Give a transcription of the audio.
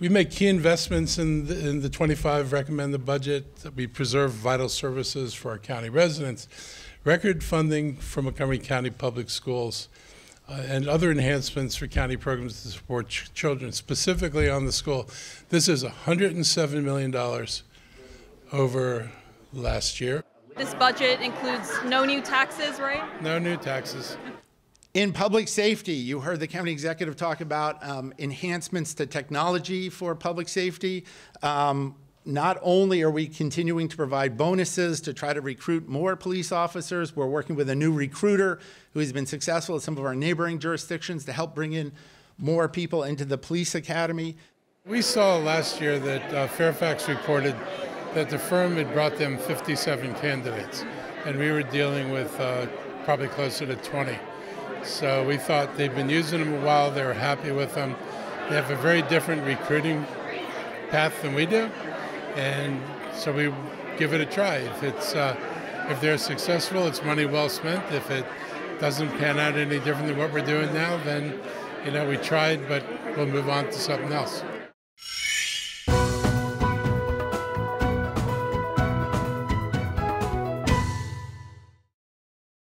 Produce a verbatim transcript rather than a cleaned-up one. We make key investments in the, in the twenty-five recommended budget. We preserve vital services for our county residents. Record funding for Montgomery County Public Schools uh, and other enhancements for county programs to support ch children, specifically on the school. This is one hundred seven million dollars over last year. This budget includes no new taxes, right? No new taxes. In public safety, you heard the county executive talk about um, enhancements to technology for public safety. Um, Not only are we continuing to provide bonuses to try to recruit more police officers, we're working with a new recruiter who has been successful at some of our neighboring jurisdictions to help bring in more people into the police academy. We saw last year that uh, Fairfax reported that the firm had brought them fifty-seven candidates, and we were dealing with uh, probably closer to twenty. So we thought they've been using them a while, they were happy with them. They have a very different recruiting path than we do. And so we give it a try. If it's uh, if they're successful, it's money well spent. If it doesn't pan out any different than what we're doing now, then you know we tried, but we'll move on to something else.